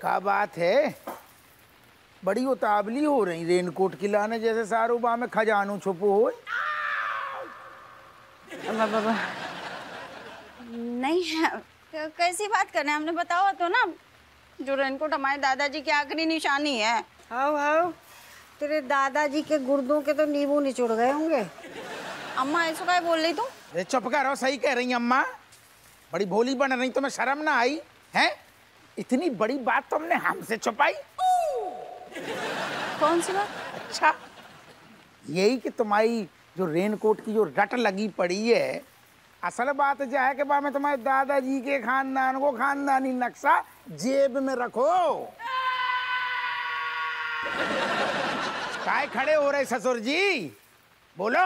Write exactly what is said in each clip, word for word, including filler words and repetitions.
क्या बात है, बड़ी उतावली हो रही। रेनकोट की लाने जैसे सारूबा में खजानू छुपो हो। बाबा नहीं है, कैसी बात कर रहे हैं, हमने बताओ तो ना। जो रेनकोट हमारे दादाजी की आखिरी निशानी है। हाउ हाउ, तेरे दादाजी के गुर्दों के तो नींबू निचोड़ गए होंगे। अम्मा ऐसा क्या बोल रही तुम? चुप करो, सही कह रही अम्मा, बड़ी भोली बन रही, तुम्हें शर्म ना आई है? इतनी बड़ी बात तुमने हमसे छुपाई। कौन सी बात? अच्छा यही कि तुम्हारी जो रेनकोट की जो रट लगी पड़ी है, असल बात यह है कि बाद में तुम्हारे दादाजी के खानदान को खानदानी नक्शा जेब में रखो। काय खड़े हो रहे ससुर जी, बोलो।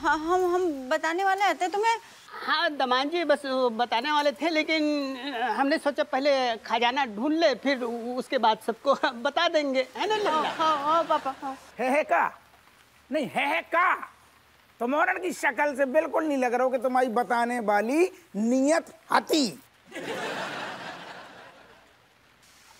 हाँ हम हम बताने वाले आते तुम्हें। हाँ दमान जी, बस बताने वाले थे, लेकिन हमने सोचा पहले खजाना ढूंढ ले, फिर उसके बाद सबको बता देंगे, है ना? हाँ पापा। हाँ है है का नहीं है है का तुम औरन की शक्ल से बिल्कुल नहीं लग रहा हो कि तुम्हारी बताने वाली नियत आती।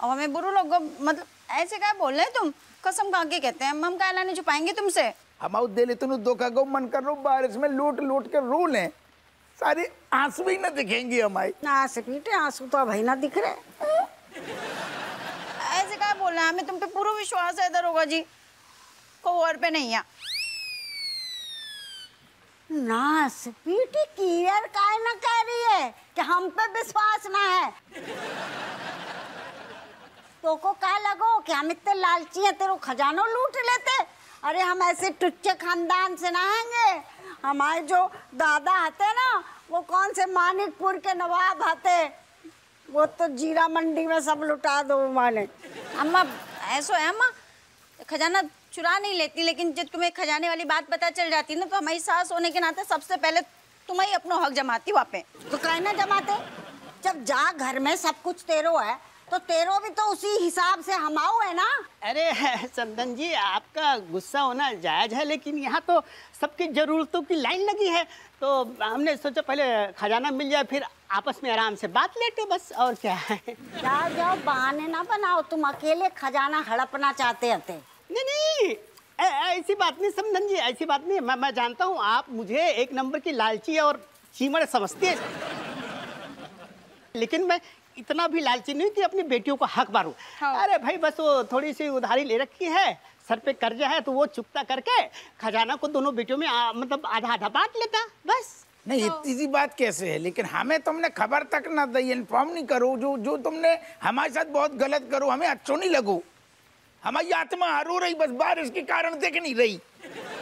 और हमें बुरे लोग मतलब ऐसे क्या बोल रहे तुम? कसम खा के कहते हैं हम क्या लाने छुपाएंगे तुमसे। हमारे दिल इतने दुख गो, मन कर रो बारिश में लूट लूट के रो लें, सारे आंसू ही ना दिखेंगे हमारे। ना से पीटे आंसू तो भाई ना दिख रहे। ऐसे क्या बोल रहे हैं, हमें तुम पे पूरा विश्वास है दरोगा जी को, और पे नहीं है। ना से पीटी क्लियर काय ना कह रही है कि हम पे विश्वास ना है। तो को क्या लगो कि हम इतने लालची हैं, तेरो खजानो लूट लेते? अरे हम ऐसे टुच्चे खानदान से ना आएंगे। हमारे जो दादा आते ना, वो कौन से मानिकपुर के नवाब आते, वो तो जीरा मंडी में सब लुटा दो माने। अम्मा ऐसा है, अम्मा खजाना चुरा नहीं लेती, लेकिन जब तुम्हें खजाने वाली बात पता चल जाती ना, तो हमारी सास होने के नाते सबसे पहले तुम्हें अपना हक जमाती वहाँ पे। तो कहीं ना जमाते, जब जा घर में सब कुछ तेरो है तो तेरो भी तो उसी हिसाब से हम आओ, है ना? अरे चंदन जी, आपका गुस्सा होना जायज है, लेकिन यहाँ तो सबकी जरूरतों की लाइन लगी है, तो हमने सोचा पहले खजाना मिल जाए, फिर आपस में आराम से बात लेते बस, और क्या है। जाओ जाओ, बहाने ना बनाओ, तुम अकेले खजाना हड़पना चाहते थे। नहीं नहीं ऐसी बात नहीं चंदन जी, ऐसी बात नहीं। मैं मैं जानता हूँ आप मुझे एक नंबर की लालची और चीमड़ समझती है, लेकिन मैं इतना भी लालची नहीं कि अपनी बेटियों को हक मारूं। हाँ। अरे भाई बस वो थोड़ी सी उधारी ले रखी है, सर पे कर्जा है, तो वो चुकता करके खजाना को दोनों बेटियों में आ, मतलब आधा आधा बांट लेता बस। नहीं तो इतनी सी बात कैसे है, लेकिन हमें तुमने खबर तक ना दी, इन्फॉर्म नहीं करो। जो जो तुमने हमारे साथ बहुत गलत करो, हमें अच्छो नहीं लगो। हमारी आत्मा रो रही बस, बारिश के कारण देख नहीं रही।